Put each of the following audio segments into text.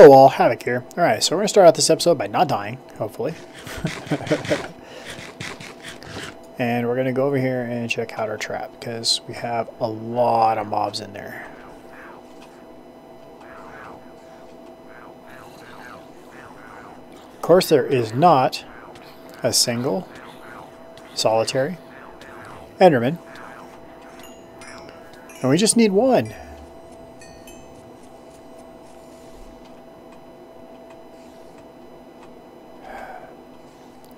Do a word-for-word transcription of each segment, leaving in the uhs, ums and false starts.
Hello all, Havoc here. Alright, so we're going to start out this episode by not dying, hopefully. And we're going to go over here and check out our trap, because we have a lot of mobs in there. Of course there is not a single solitary Enderman. And we just need one.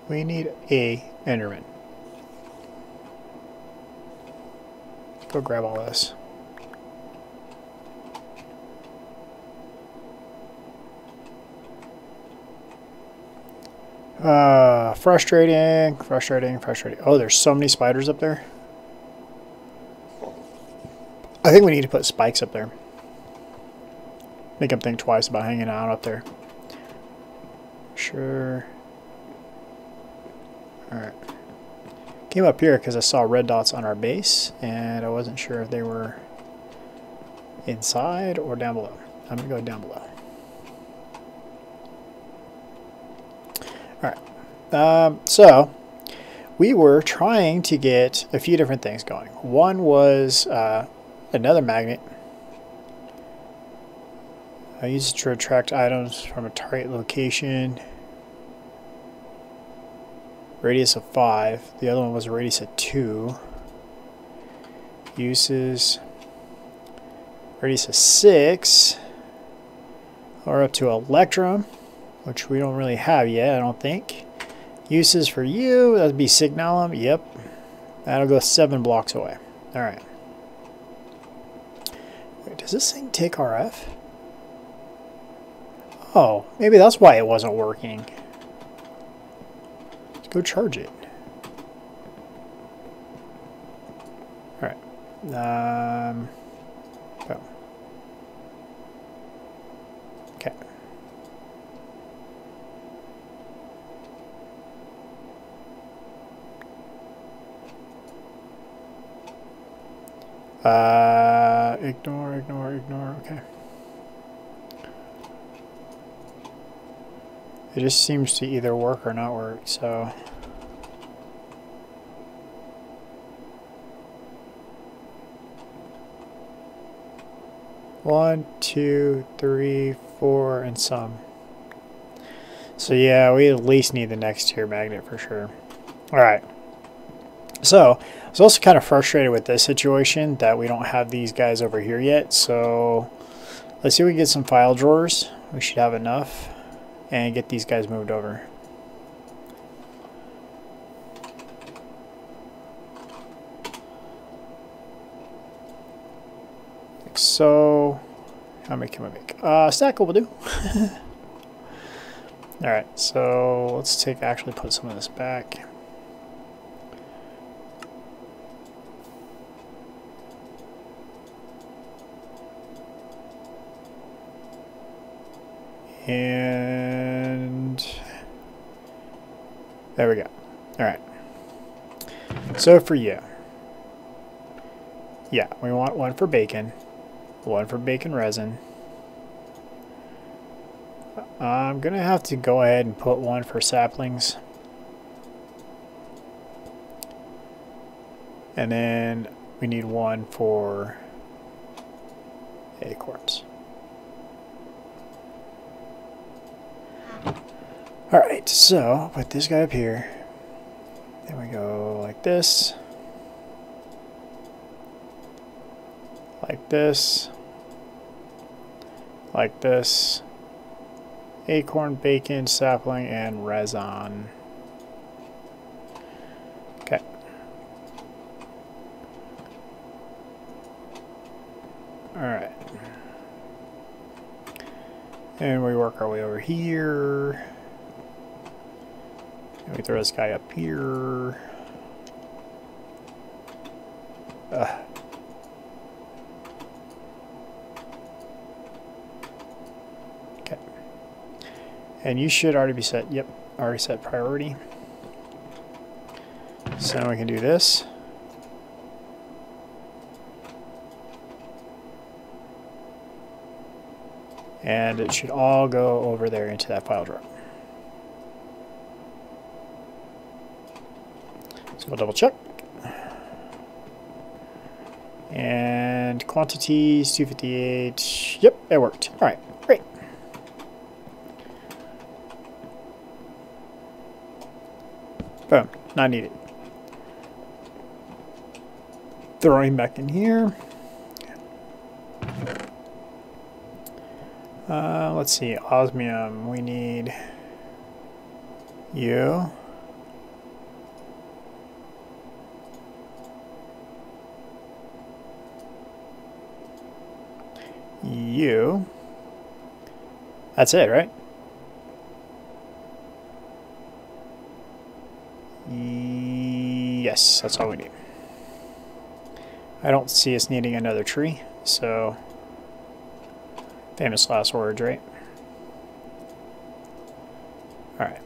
We need a Enderman. Go grab all this. Uh, frustrating, frustrating, frustrating. Oh, there's so many spiders up there. I think we need to put spikes up there. Make them think twice about hanging out up there. Sure. Alright, came up here because I saw red dots on our base, and I wasn't sure if they were inside or down below. I'm going to go down below. Alright, um, so we were trying to get a few different things going. One was uh, another magnet. I used it to attract items from a target location. Radius of five. The other one was a radius of two. Uses. Radius of six. Or up to Electrum, which we don't really have yet, I don't think. Uses for you. That would be Signalum. Yep. That'll go seven blocks away. Alright. Wait, does this thing take R F? Oh, maybe that's why it wasn't working. Go charge it. All right. Um, oh. Okay. Uh, ignore, ignore, ignore. Okay. It just seems to either work or not work, so. One, two, three, four, and some. So yeah, we at least need the next tier magnet for sure. Alright. So, I was also kind of frustrated with this situation that we don't have these guys over here yet, so let's see if we can get some file drawers. We should have enough. And get these guys moved over. Like so. How many can we make? Uh, stack will do. Alright, so let's take actually put some of this back. And there we go. All right. So for you, yeah, we want one for bacon, one for bacon resin. I'm gonna have to go ahead and put one for saplings, and then we need one for acorns. Alright, so put this guy up here. Then we go like this. Like this. Like this. Acorn, bacon, sapling, and resin. Okay. Alright. And we work our way over here. Let me throw this guy up here. Ugh. Okay. And you should already be set. Yep, already set priority. So now we can do this. and it should all go over there into that file drawer. So we'll double check. And quantities, two fifty-eight. Yep, it worked. All right, great. Boom, not needed. Throwing back in here. Uh, let's see, osmium, we need you. You. That's it, right? Yes, that's all we need. I don't see us needing another tree, so famous last words, right? All right,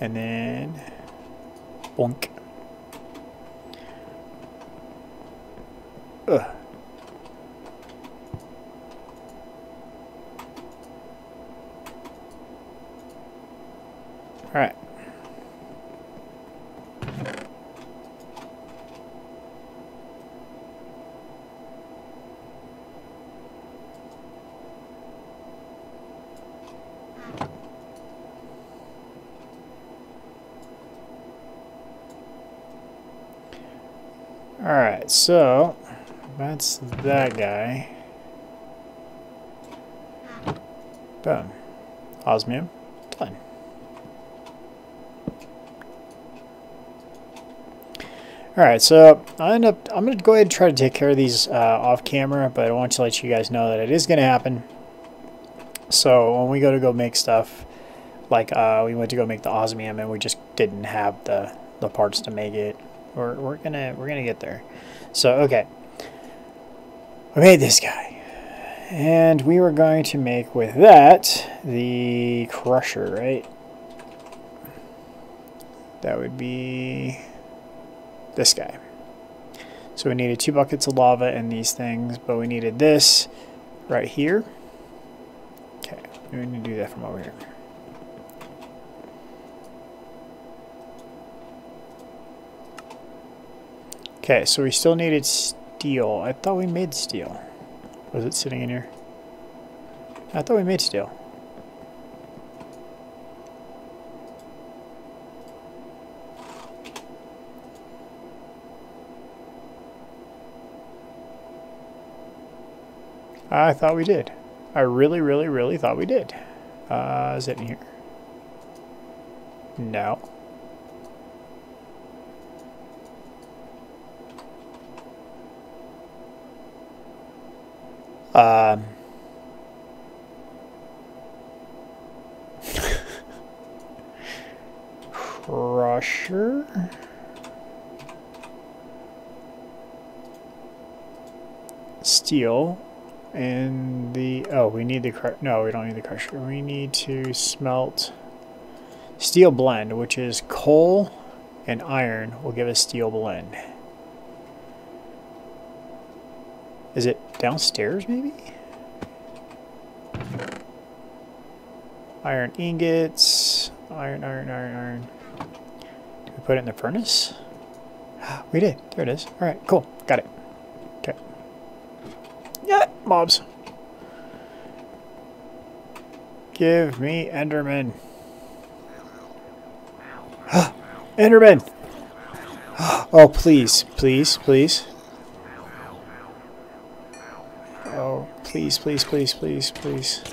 and then bonk. Ugh. All right. All right, so that's that guy. Boom. Osmium. Done. All right, so I end up, I'm going to go ahead and try to take care of these uh, off camera, but I want to let you guys know that it is going to happen. So when we go to go make stuff, like uh, we went to go make the osmium and we just didn't have the, the parts to make it. We're, we're gonna we're gonna get there. So okay, we made this guy, and we were going to make with that the crusher, right? That would be this guy. So we needed two buckets of lava and these things, but we needed this right here. Okay, we need to do that from over here. Okay, so we still needed steel. I thought we made steel. Was it sitting in here? I thought we made steel. I thought we did. I really, really, really thought we did. Uh, is it in here? No. Um. Crusher. Steel. And the, oh, we need the crusher. No, we don't need the crusher. We need to smelt steel blend, which is coal and iron will give us steel blend. Is it downstairs, maybe? Iron ingots. Iron, iron, iron, iron. Did we put it in the furnace? We did. There it is. All right, cool. Got it. Okay. Yeah, mobs. Give me Enderman. Enderman! Oh, please. Please, please. Please, please, please, please, please.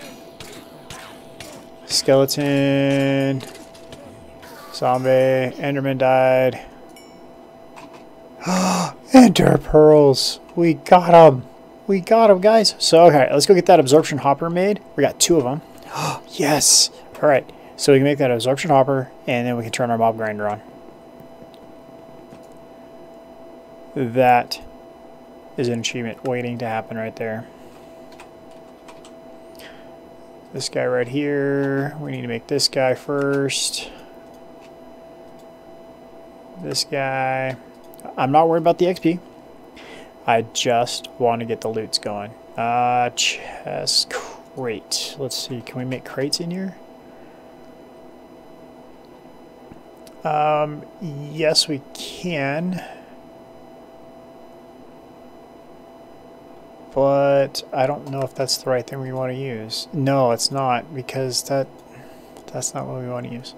Skeleton. Zombie. Enderman died. Ender pearls. We got them. We got them, guys. So, okay, let's go get that absorption hopper made. We got two of them. Yes. All right. So we can make that absorption hopper, and then we can turn our mob grinder on. That is an achievement waiting to happen right there. This guy right here, we need to make this guy first. This guy, I'm not worried about the X P. I just want to get the loots going. Uh, chest, crate. Let's see, can we make crates in here? Um, yes, we can. But I don't know if that's the right thing we want to use. No, it's not, because that that's not what we want to use.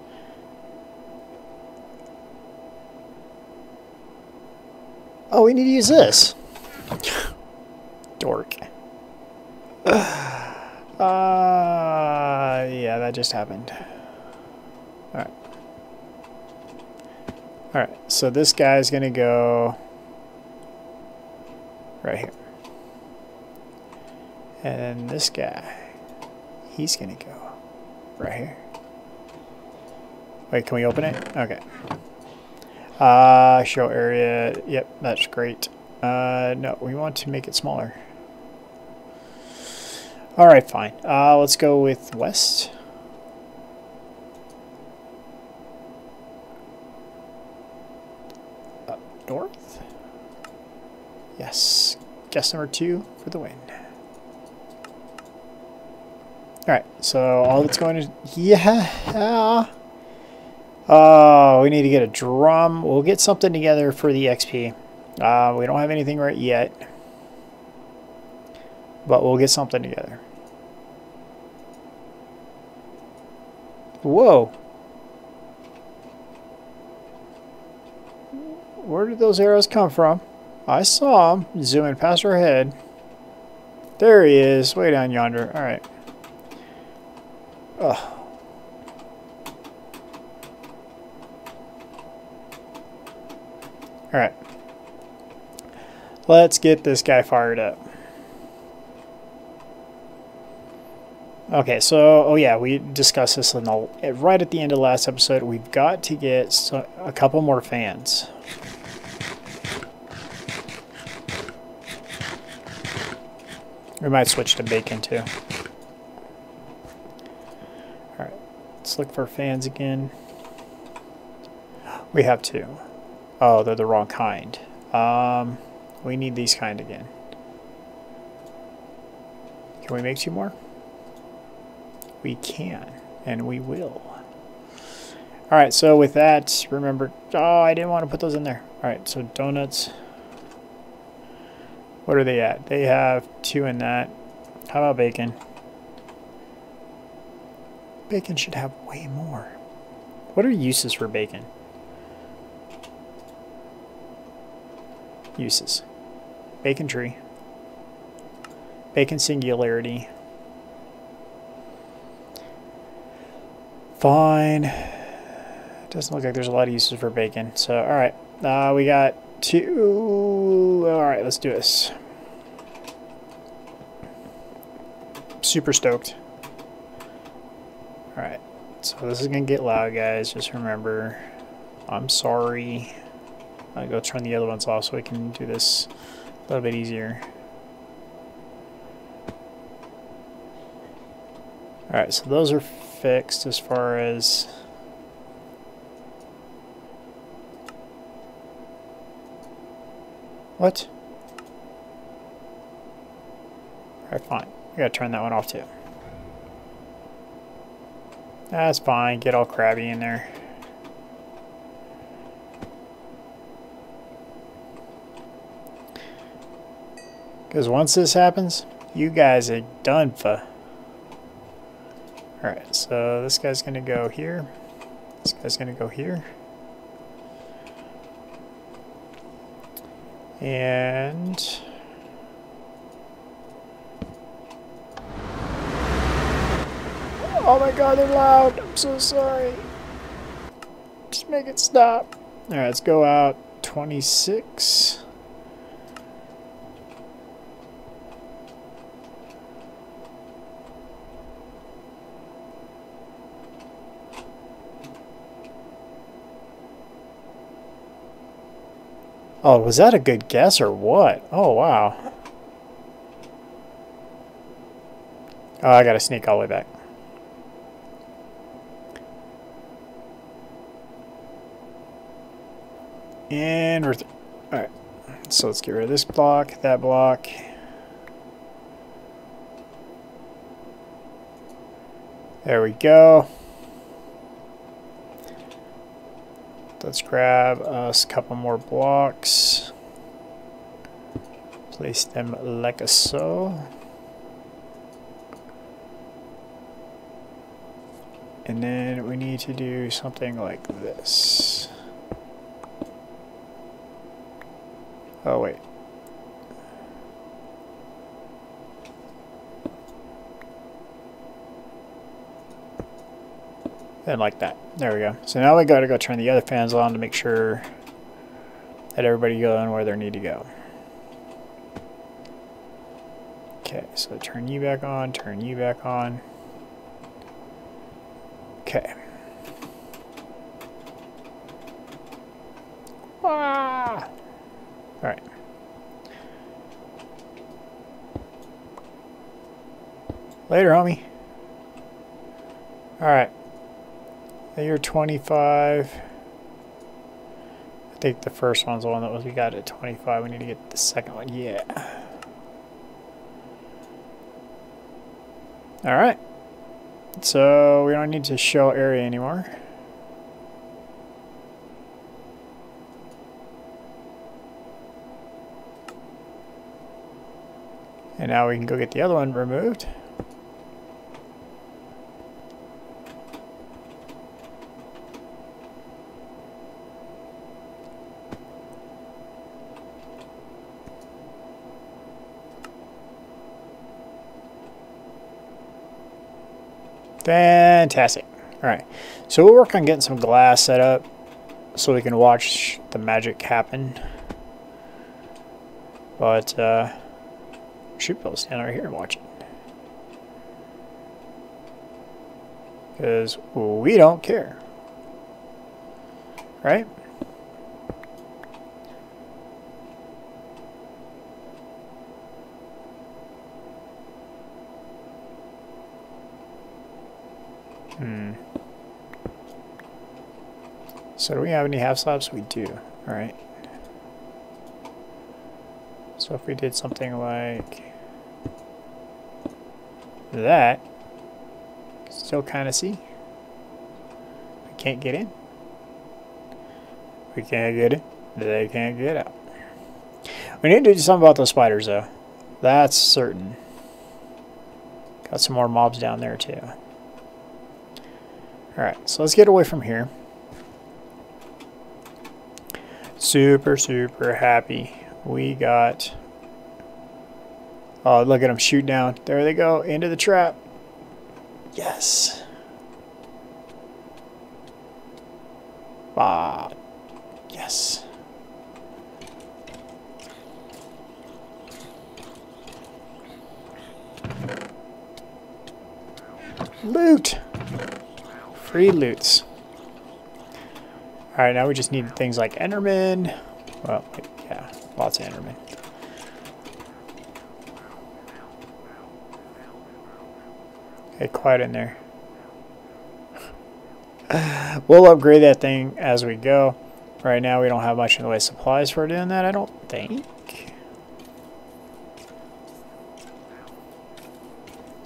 Oh, we need to use this. Dork. Uh, yeah, that just happened. Alright. Alright, so this guy's gonna go right here. And then this guy, he's gonna go right here. Wait, can we open it? Okay. Uh, show area. Yep, that's great. Uh, no, we want to make it smaller. Alright, fine. Uh, let's go with west. Up north. Yes. Guess number two for the win. Alright, so all that's going to... Yeah! Oh, we need to get a drum. We'll get something together for the X P. Uh, we don't have anything right yet. But we'll get something together. Whoa! Where did those arrows come from? I saw them zooming past our head. There he is, way down yonder. Alright. Ugh. Alright. Let's get this guy fired up. Okay, so, oh yeah, we discussed this in the, right at the end of the last episode. We've got to get so, a couple more fans. We might switch to bacon too. Let's look for fans again. We have two. Oh, they're the wrong kind. Um, we need these kind again. Can we make two more? We can, and we will. All right, so with that, remember... Oh, I didn't want to put those in there. All right, so donuts. What are they at? They have two in that. How about bacon? Bacon should have way more. What are uses for bacon? Uses. Bacon tree. Bacon singularity. Fine. Doesn't look like there's a lot of uses for bacon. So, alright. Uh, we got two. Alright, let's do this. Super stoked. Alright, so this is going to get loud, guys. Just remember, I'm sorry. I'll go turn the other ones off so we can do this a little bit easier. Alright, so those are fixed as far as... What? Alright, fine. I gotta turn that one off too. That's fine, get all crabby in there. Because once this happens, you guys are done for. Alright, so this guy's gonna go here. This guy's gonna go here. And... Oh my god, they're loud! I'm so sorry. Just make it stop. Alright, let's go out twenty-six. Oh, was that a good guess or what? Oh, wow. Oh, I gotta sneak all the way back. And we're... Alright, so let's get rid of this block, that block. There we go. Let's grab us a couple more blocks. Place them like so. And then we need to do something like this. Oh wait. And like that. There we go. So now we gotta go turn the other fans on to make sure that everybody's going where they need to go. Okay, so turn you back on, turn you back on. Okay. Ah! Alright. Later, homie. Alright. You're twenty-five. I think the first one's the one that was we got at twenty-five. We need to get the second one. Yeah. All right. So we don't need to show area anymore. And now we can go get the other one removed. Fantastic. All right, so we'll work on getting some glass set up so we can watch the magic happen. But uh, should be able to stand right here and watch it because we don't care, right? Hmm. So do we have any half slabs? We do. All right. So if we did something like that, still kind of see. We can't get in. We can't get in. They can't get out. We need to do something about those spiders, though. That's certain. Got some more mobs down there too. Alright, so let's get away from here. Super, super happy. We got... Oh, look at them shoot down. There they go, into the trap. Yes. Ah, yes. Loot! Free loots. Alright, now we just need things like Enderman. Well, yeah, lots of Enderman. Okay, quiet in there. We'll upgrade that thing as we go. Right now we don't have much in the way of supplies for doing that, I don't think.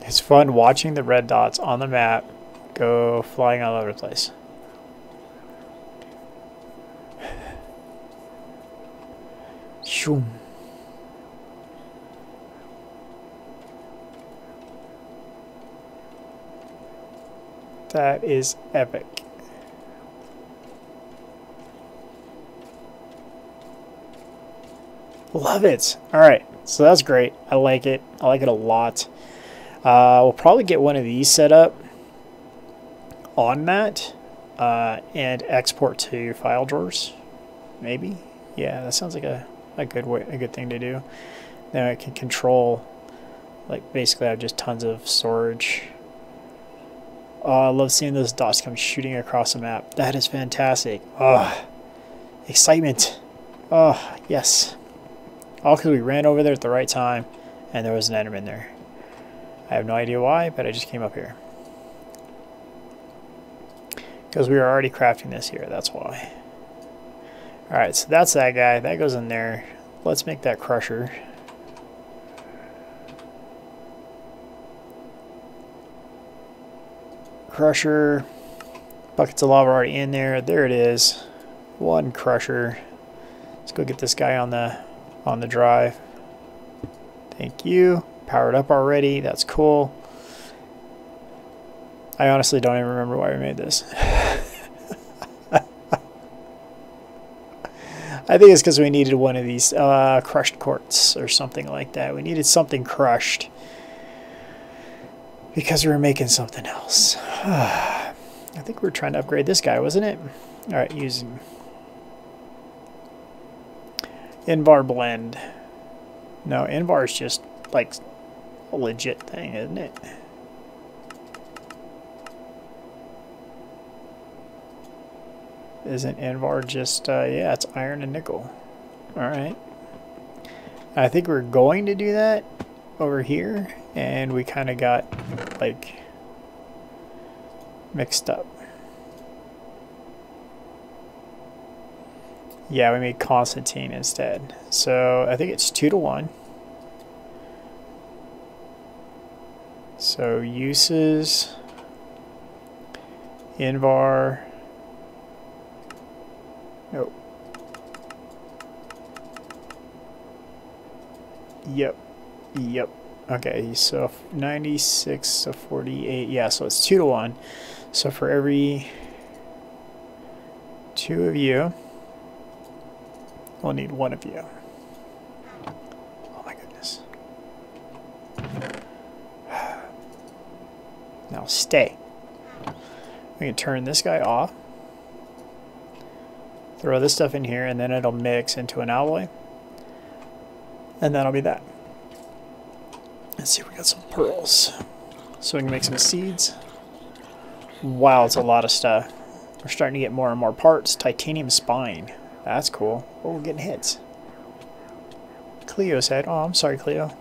It's fun watching the red dots on the map go flying all over the place. Shoom. That is epic. Love it. All right, so that's great. I like it. I like it a lot. Uh, we'll probably get one of these set up on that uh, and export to file drawers, maybe. Yeah, that sounds like a, a good way, a good thing to do. Now I can control, like, basically I have just tons of storage. Oh, I love seeing those dots come shooting across the map. That is fantastic. Oh, excitement. Oh, yes. All because we ran over there at the right time and there was an Enderman there. I have no idea why, but I just came up here. Because we were already crafting this here, that's why. Alright, so that's that guy. That goes in there. Let's make that crusher. crusher. Buckets of lava already in there. There it is. One crusher. Let's go get this guy on the on the drive. Thank you. Powered up already. That's cool. I honestly don't even remember why we made this. I think it's because we needed one of these uh, crushed quartz or something like that. We needed something crushed because we were making something else. I think we were trying to upgrade this guy, wasn't it? All right, use Invar blend. No, Invar is just like a legit thing, isn't it? Isn't Envar just, uh, yeah, it's iron and nickel. All right. I think we're going to do that over here. And we kind of got, like, mixed up. Yeah, we made Constantine instead. So I think it's two to one. So uses, Envar. Nope. Yep. Yep. Okay, so ninety-six to forty-eight. Yeah, so it's two to one. So for every two of you, we'll need one of you. Oh my goodness. Now stay. We can turn this guy off. Throw this stuff in here, and then it'll mix into an alloy. And that'll be that. Let's see, we got some pearls. So we can make some seeds. Wow, it's a lot of stuff. We're starting to get more and more parts. Titanium spine. That's cool. Oh, we're getting hits. Cleo said, oh, I'm sorry, Cleo.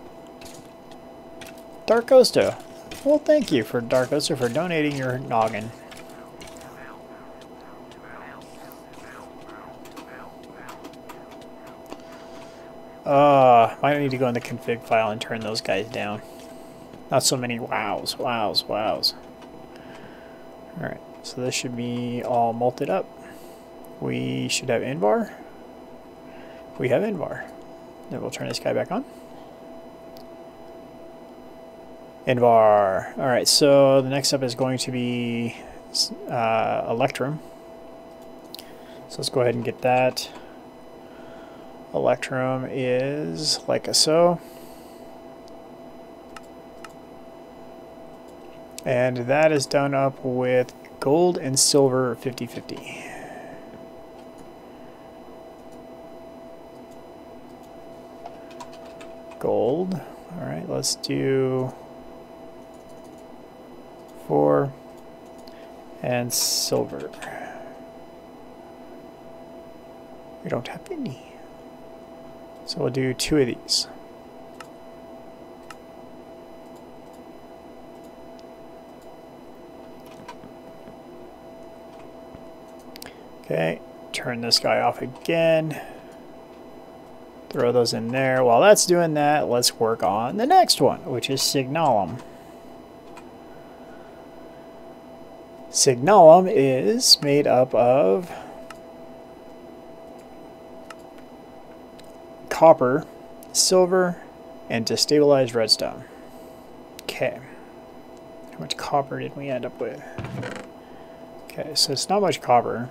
Dark Osto. Well, thank you for Dark Osto for donating your noggin. Uh, I need to go in the config file and turn those guys down. Not so many wows, wows, wows. Alright, so this should be all molted up. We should have Envar. We have Envar. Then we'll turn this guy back on. Envar. Alright, so the next step is going to be uh, Electrum. So let's go ahead and get that. Electrum is like a so. And that is done up with gold and silver fifty fifty. Gold. All right, let's do four and silver. We don't have any. So we'll do two of these. Okay, turn this guy off again. Throw those in there. While that's doing that, let's work on the next one, which is Signalum. Signalum is made up of copper, silver, and destabilized redstone. Okay. How much copper did we end up with? Okay, so it's not much copper.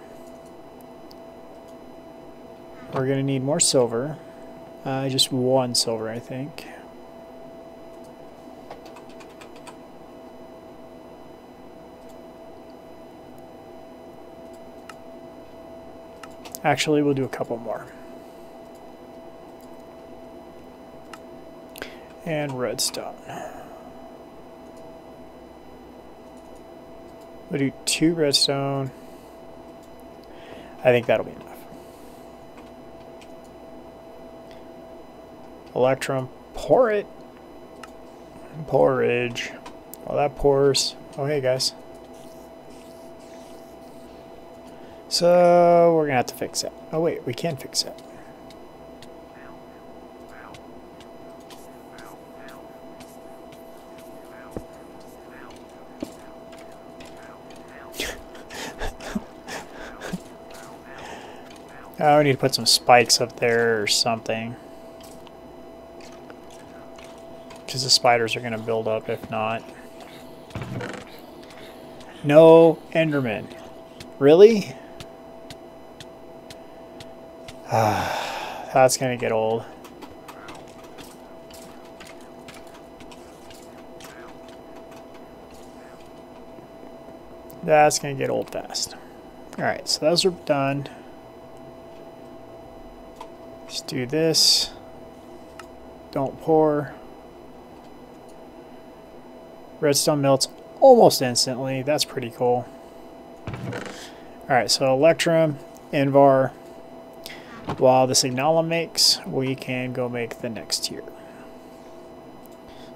We're going to need more silver. Uh, just one silver, I think. Actually, we'll do a couple more. And redstone. We'll do two redstone. I think that'll be enough. Electrum, pour it. Porridge. Well, that pours. Oh, hey, guys. So, we're going to have to fix it. Oh, wait, we can fix it. Oh, we need to put some spikes up there or something. Because the spiders are going to build up if not. No Enderman. Really? Ah, that's going to get old. That's going to get old fast. Alright, so those are done. Let's do this. Don't pour. Redstone melts almost instantly. That's pretty cool. Alright, so Electrum, Invar. While the Signalum makes, we can go make the next tier.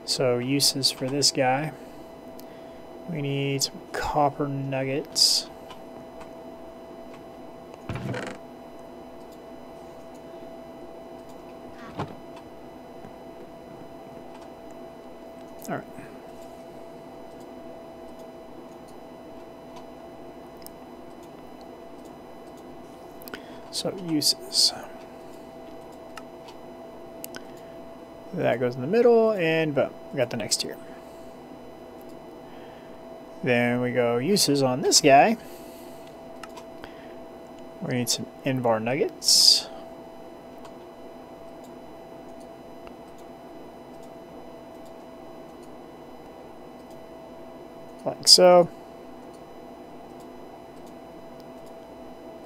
So uses for this guy. We need some copper nuggets. All right. So uses. That goes in the middle, and boom, we got the next tier. Then we go uses on this guy. We need some Invar nuggets. Like so.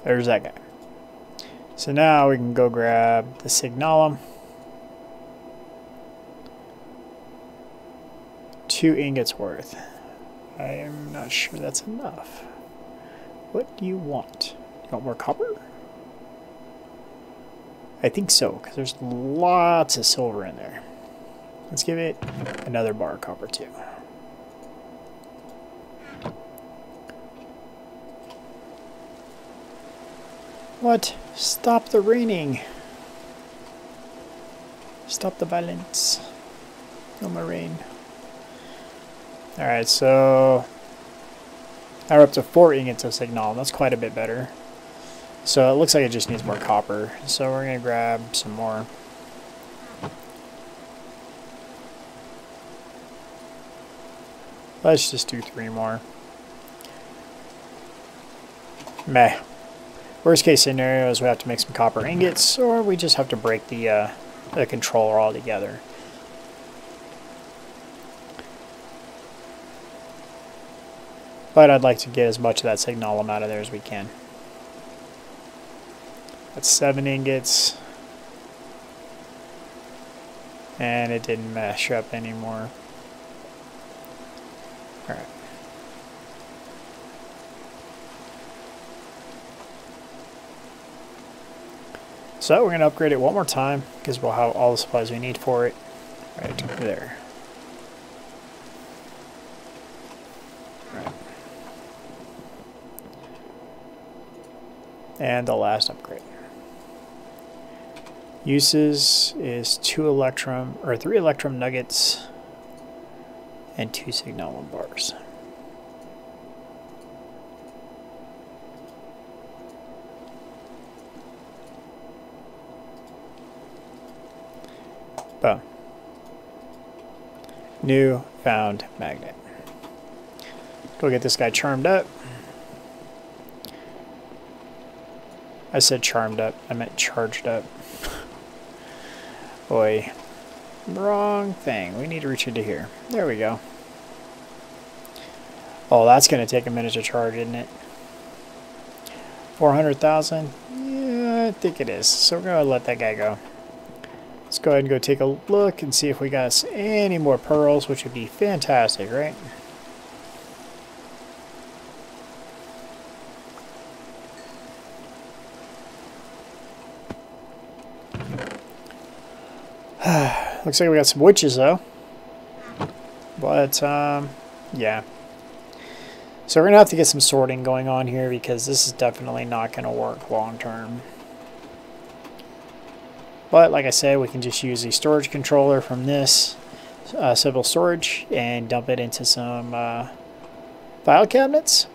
There's that guy. So now we can go grab the Signalum. Two ingots worth. I am not sure that's enough. What do you want? You want more copper? I think so, because there's lots of silver in there. Let's give it another bar of copper too. What? Stop the raining. Stop the violence. No more rain. Alright, so now we're up to four ingots of Signalum. That's quite a bit better. So it looks like it just needs more copper. So we're going to grab some more. Let's just do three more. Meh. Worst case scenario is we have to make some copper ingots, or we just have to break the, uh, the controller altogether. But I'd like to get as much of that Signalum out of there as we can. That's seven ingots. And it didn't mash up anymore. Alright. So we're going to upgrade it one more time, because we'll have all the supplies we need for it. Right there. And the last upgrade. Uses is two electrum, or three electrum nuggets and two Signalum bars. Boom. New found magnet. Go get this guy charmed up. I said charmed up. I meant charged up. Boy. Wrong thing. We need to reach into here. There we go. Oh, that's going to take a minute to charge, isn't it? four hundred thousand? Yeah, I think it is. So we're going to let that guy go. Let's go ahead and go take a look and see if we got us any more pearls, which would be fantastic, right? Looks like we got some witches though, but um, yeah. So we're gonna have to get some sorting going on here, because this is definitely not gonna work long term. But like I said, we can just use the storage controller from this uh, civil storage and dump it into some uh, file cabinets,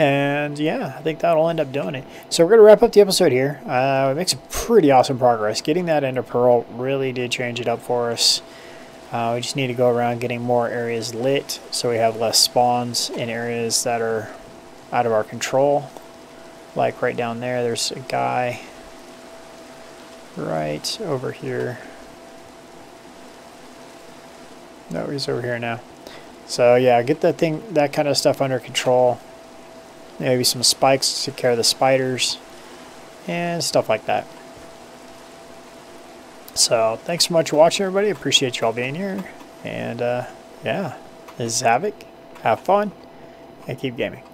And yeah, I think that'll end up doing it. So we're going to wrap up the episode here. Uh, we make some pretty awesome progress. Getting that Ender Pearl really did change it up for us. Uh, we just need to go around getting more areas lit so we have less spawns in areas that are out of our control. Like right down there, there's a guy right over here. No, he's over here now. So yeah, get that thing, that kind of stuff under control. Maybe some spikes to take care of the spiders and stuff like that. So thanks so much for watching, everybody. Appreciate you all being here. And uh, yeah, this is Havoc. Have fun and keep gaming.